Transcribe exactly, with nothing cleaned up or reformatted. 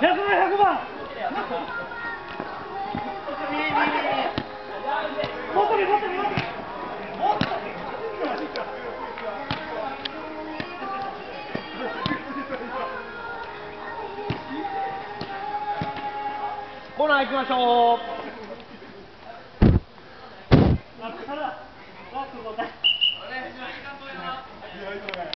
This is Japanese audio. ひゃくばん、ひゃくばん。もっと見、もっと見、もっと見。コーナー行きましょう。